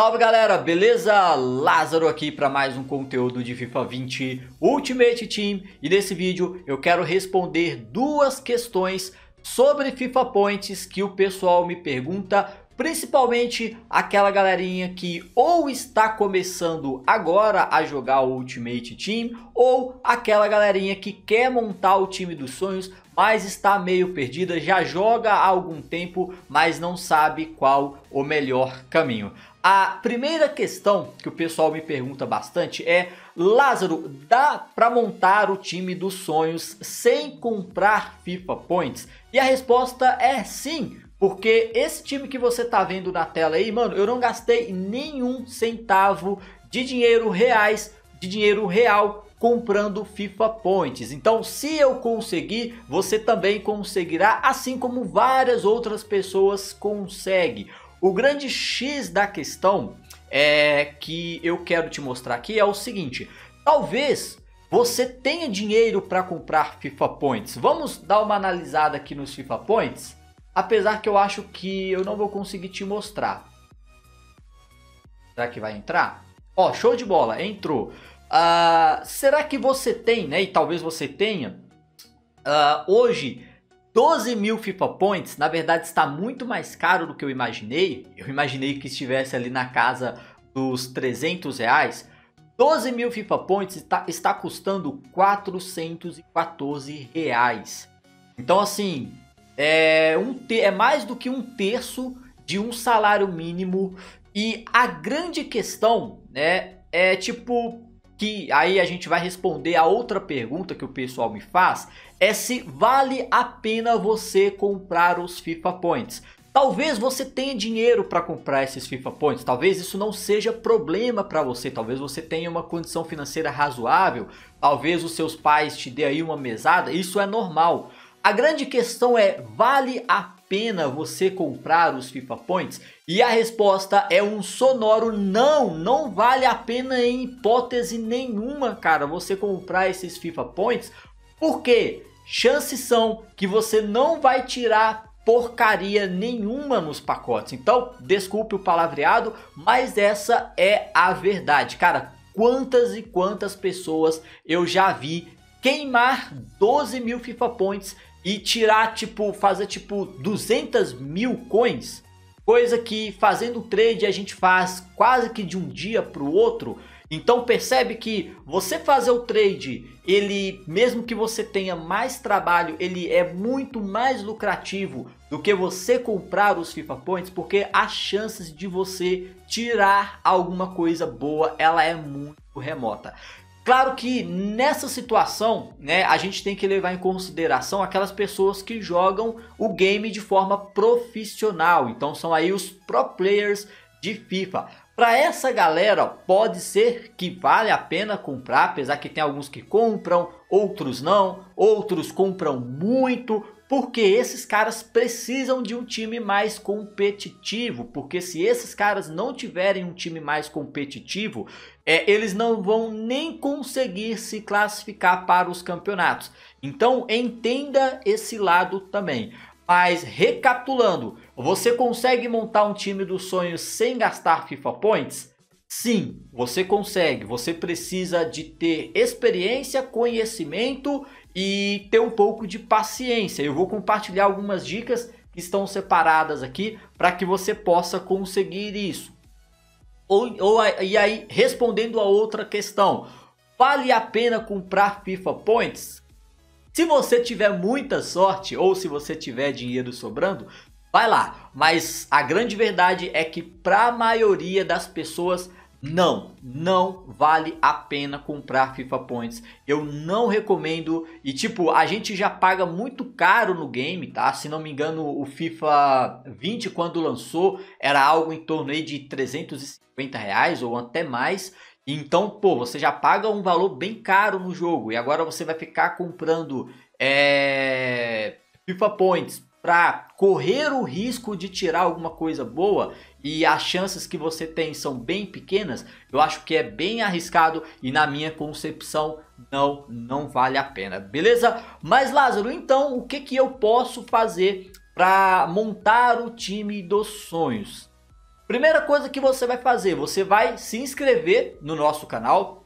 Salve galera, beleza? Lázaro aqui para mais um conteúdo de FIFA 20 Ultimate Team e nesse vídeo eu quero responder duas questões sobre FIFA Points que o pessoal me pergunta, principalmente aquela galerinha que ou está começando agora a jogar o Ultimate Team ou aquela galerinha que quer montar o time dos sonhos, mas está meio perdida, já joga há algum tempo, mas não sabe qual o melhor caminho. A primeira questão que o pessoal me pergunta bastante é: Lázaro, dá para montar o time dos sonhos sem comprar FIFA Points? E a resposta é sim. Porque esse time que você tá vendo na tela aí, mano, eu não gastei nenhum centavo de dinheiro real comprando FIFA Points. Então, se eu conseguir, você também conseguirá, assim como várias outras pessoas conseguem. O grande X da questão é que eu quero te mostrar aqui é o seguinte: talvez você tenha dinheiro para comprar FIFA Points. Vamos dar uma analisada aqui nos FIFA Points? Apesar que eu acho que eu não vou conseguir te mostrar. Será que vai entrar? Ó, show de bola, entrou. Será que você tem, né? E talvez você tenha, hoje, 12 mil FIFA Points. Na verdade, está muito mais caro do que eu imaginei. Eu imaginei que estivesse ali na casa dos R$300. 12 mil FIFA Points está custando R$414. Então, assim, é mais do que um terço de um salário mínimo. E a grande questão, né, é tipo que aí a gente vai responder a outra pergunta que o pessoal me faz, é se vale a pena você comprar os FIFA Points. Talvez você tenha dinheiro para comprar esses FIFA Points, talvez isso não seja problema para você, talvez você tenha uma condição financeira razoável, talvez os seus pais te dê aí uma mesada, isso é normal. A grande questão é: vale a pena você comprar os FIFA Points? E a resposta é um sonoro não, não vale a pena em hipótese nenhuma, cara, você comprar esses FIFA Points, porque chances são que você não vai tirar porcaria nenhuma nos pacotes. Então, desculpe o palavreado, mas essa é a verdade, cara. Quantas e quantas pessoas eu já vi queimar 12 mil FIFA Points e tirar, tipo, fazer tipo 200 mil coins, coisa que fazendo trade a gente faz quase que de um dia para o outro. Então percebe que você fazer o trade, ele, mesmo que você tenha mais trabalho, ele é muito mais lucrativo do que você comprar os FIFA Points, porque as chances de você tirar alguma coisa boa, ela é muito remota. Claro que nessa situação, né, a gente tem que levar em consideração aquelas pessoas que jogam o game de forma profissional. Então são aí os pro players de FIFA. Para essa galera, pode ser que vale a pena comprar, apesar que tem alguns que compram, outros não, outros compram muito, porque esses caras precisam de um time mais competitivo, porque se esses caras não tiverem um time mais competitivo, eles não vão nem conseguir se classificar para os campeonatos. Então entenda esse lado também. Mas recapitulando, você consegue montar um time dos sonhos sem gastar FIFA Points? Sim, você consegue. Você precisa de ter experiência, conhecimento e ter um pouco de paciência. Eu vou compartilhar algumas dicas que estão separadas aqui para que você possa conseguir isso. E aí, respondendo a outra questão, vale a pena comprar FIFA Points? Se você tiver muita sorte ou se você tiver dinheiro sobrando, vai lá. Mas a grande verdade é que para a maioria das pessoas, não vale a pena comprar FIFA Points. Eu não recomendo. E tipo, a gente já paga muito caro no game, tá? Se não me engano, o FIFA 20 quando lançou era algo em torno aí de R$350 ou até mais. Então, pô, você já paga um valor bem caro no jogo e agora você vai ficar comprando FIFA Points para correr o risco de tirar alguma coisa boa e as chances que você tem são bem pequenas. Eu acho que é bem arriscado e na minha concepção não vale a pena, beleza? Mas Lázaro, então o que eu posso fazer para montar o time dos sonhos? Primeira coisa que você vai fazer, você vai se inscrever no nosso canal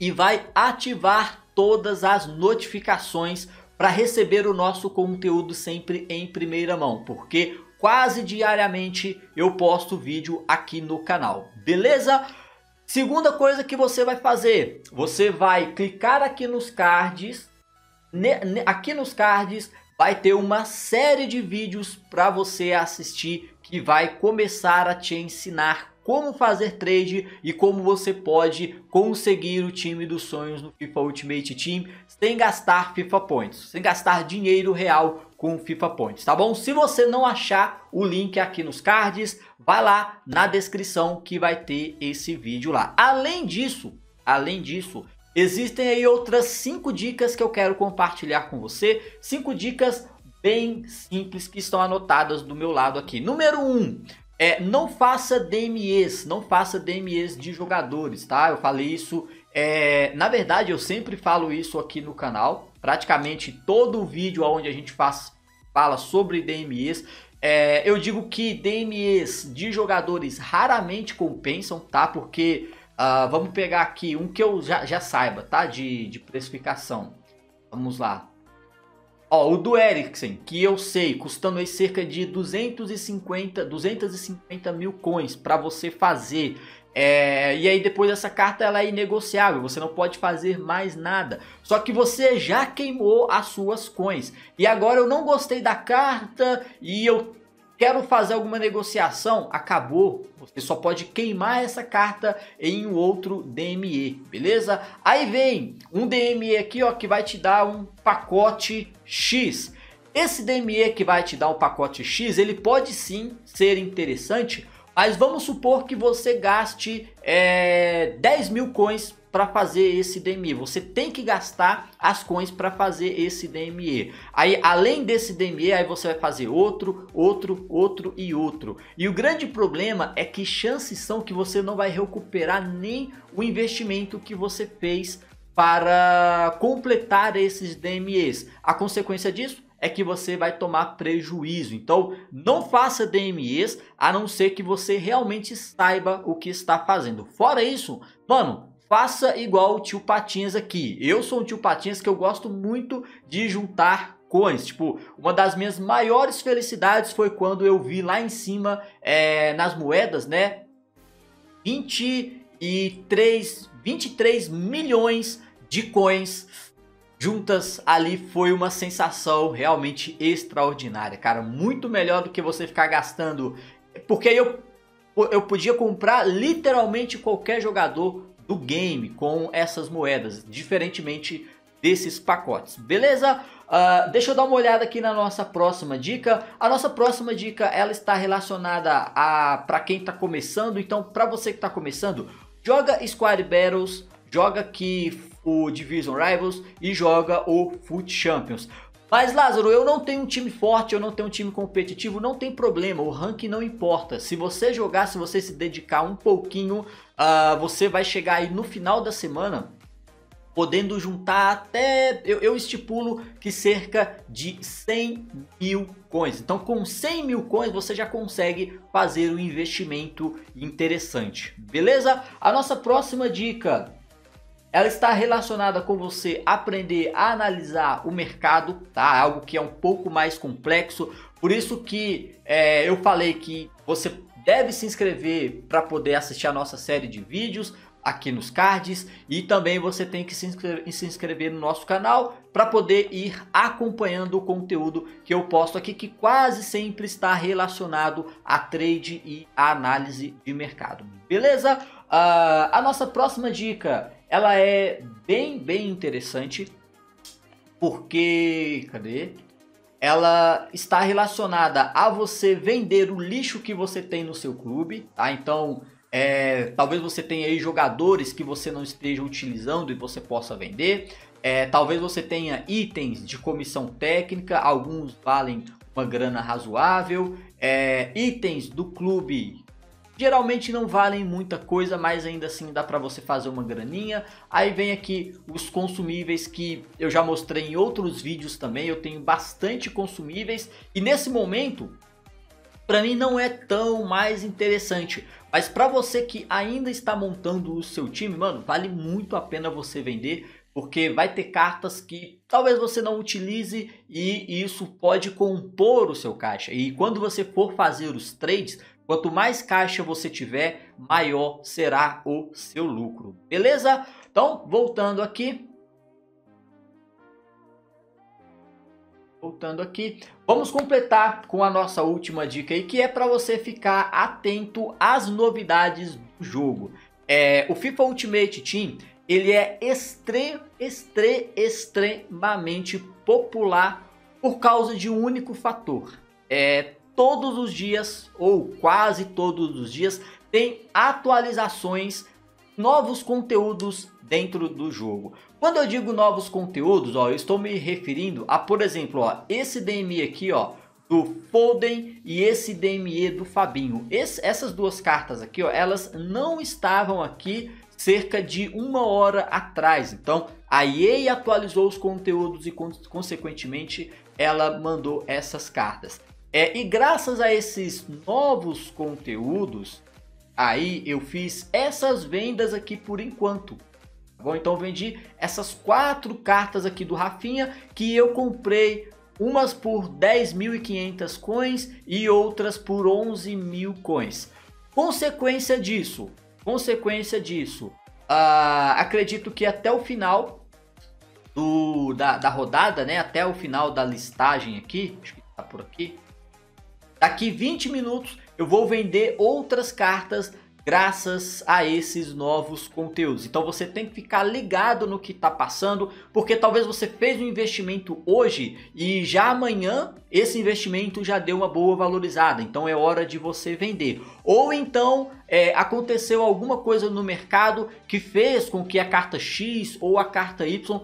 e vai ativar todas as notificações para receber o nosso conteúdo sempre em primeira mão, porque quase diariamente eu posto vídeo aqui no canal, beleza? Segunda coisa que você vai fazer, você vai clicar aqui nos cards, vai ter uma série de vídeos para você assistir que vai começar a te ensinar como fazer trade e como você pode conseguir o time dos sonhos no FIFA Ultimate Team sem gastar FIFA Points, sem gastar dinheiro real com FIFA Points, tá bom? Se você não achar o link aqui nos cards, vai lá na descrição que vai ter esse vídeo lá. Além disso, existem aí outras 5 dicas que eu quero compartilhar com você. 5 dicas bem simples que estão anotadas do meu lado aqui. Número 1, não faça DMEs. Não faça DMEs de jogadores, tá? Eu falei isso, na verdade eu sempre falo isso aqui no canal. Praticamente todo vídeo onde a gente fala sobre DMEs. Eu digo que DMEs de jogadores raramente compensam, tá? Porque... vamos pegar aqui um que eu já saiba, tá? De precificação. Vamos lá. Ó, o do Eriksen, que eu sei, custando aí cerca de 250 mil coins para você fazer. E aí depois essa carta ela é inegociável, você não pode fazer mais nada. Só que você já queimou as suas coins. E agora eu não gostei da carta e eu... quero fazer alguma negociação, acabou. Você só pode queimar essa carta em um outro DME, beleza? Aí vem um DME aqui, ó, que vai te dar um pacote X. Esse DME que vai te dar um pacote X, ele pode sim ser interessante, mas vamos supor que você gaste 10 mil coins para fazer esse DME. Você tem que gastar as coins para fazer esse DME. Aí, além desse DME, aí você vai fazer outro e outro. E o grande problema é que chances são que você não vai recuperar nem o investimento que você fez para completar esses DMEs. A consequência disso é que você vai tomar prejuízo. Então, não faça DMEs, a não ser que você realmente saiba o que está fazendo. Fora isso, mano, faça igual o tio Patinhas aqui. Eu sou um tio Patinhas que eu gosto muito de juntar coins. Tipo, uma das minhas maiores felicidades foi quando eu vi lá em cima, nas moedas, né? 23 milhões de coins juntas ali. Foi uma sensação realmente extraordinária, cara. Muito melhor do que você ficar gastando. Porque eu podia comprar literalmente qualquer jogador do game com essas moedas, diferentemente desses pacotes, beleza? Deixa eu dar uma olhada aqui na nossa próxima dica. A nossa próxima dica, ela está relacionada a para quem está começando. Então, para você que está começando, joga Squad Battles, joga aqui o Division Rivals e joga o Foot Champions. Mas Lázaro, eu não tenho um time forte, eu não tenho um time competitivo, não tem problema, o ranking não importa. Se você jogar, se você se dedicar um pouquinho, você vai chegar aí no final da semana podendo juntar até, eu estipulo que cerca de 100 mil coins. Então com 100 mil coins você já consegue fazer um investimento interessante, beleza? A nossa próxima dica... ela está relacionada com você aprender a analisar o mercado, tá? Algo que é um pouco mais complexo. Por isso que eu falei que você deve se inscrever para poder assistir a nossa série de vídeos aqui nos cards. E também você tem que se inscrever no nosso canal para poder ir acompanhando o conteúdo que eu posto aqui, que quase sempre está relacionado a trade e a análise de mercado, beleza? A nossa próxima dica... ela é bem interessante, porque, cadê? Ela está relacionada a você vender o lixo que você tem no seu clube, tá? Então, talvez você tenha aí jogadores que você não esteja utilizando e você possa vender. Talvez você tenha itens de comissão técnica, alguns valem uma grana razoável. Itens do clube... geralmente não valem muita coisa, mas ainda assim dá para você fazer uma graninha. Aí vem aqui os consumíveis que eu já mostrei em outros vídeos também. Eu tenho bastante consumíveis e nesse momento para mim não é tão mais interessante. Mas para você que ainda está montando o seu time, mano, vale muito a pena você vender, porque vai ter cartas que talvez você não utilize e isso pode compor o seu caixa. E quando você for fazer os trades, quanto mais caixa você tiver, maior será o seu lucro, beleza? Então, voltando aqui, vamos completar com a nossa última dica aí, que é para você ficar atento às novidades do jogo. O FIFA Ultimate Team, ele é extremamente popular por causa de um único fator. Todos os dias, ou quase todos os dias, tem atualizações, novos conteúdos dentro do jogo. Quando eu digo novos conteúdos, ó, eu estou me referindo a, por exemplo, ó, esse DME aqui, ó, do Foden, e esse DME do Fabinho. Essas duas cartas aqui, ó, elas não estavam aqui cerca de uma hora atrás. Então, a EA atualizou os conteúdos e, consequentemente, ela mandou essas cartas. E graças a esses novos conteúdos, aí eu fiz essas vendas aqui por enquanto. Tá bom? Então eu vendi essas 4 cartas aqui do Rafinha, que eu comprei umas por 10.500 coins e outras por 11.000 coins. Consequência disso, acredito que até o final da rodada, né? Até o final da listagem aqui, acho que tá por aqui. Daqui 20 minutos eu vou vender outras cartas graças a esses novos conteúdos. Então você tem que ficar ligado no que está passando, porque talvez você fez um investimento hoje e já amanhã esse investimento já deu uma boa valorizada. Então é hora de você vender. Ou então aconteceu alguma coisa no mercado que fez com que a carta X ou a carta Y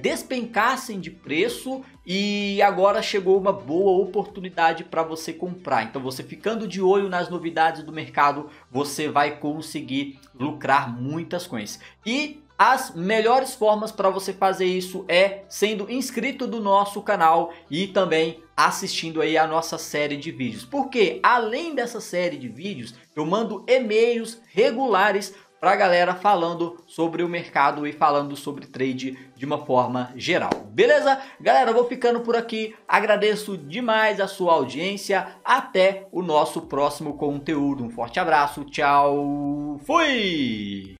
despencassem de preço e agora chegou uma boa oportunidade para você comprar. Então você ficando de olho nas novidades do mercado, você vai conseguir lucrar muitas coisas. E as melhores formas para você fazer isso é sendo inscrito do nosso canal e também assistindo aí a nossa série de vídeos. Porque além dessa série de vídeos, eu mando e-mails regulares pra galera falando sobre o mercado e falando sobre trade de uma forma geral, beleza? Galera, eu vou ficando por aqui, agradeço demais a sua audiência, até o nosso próximo conteúdo, um forte abraço, tchau, fui!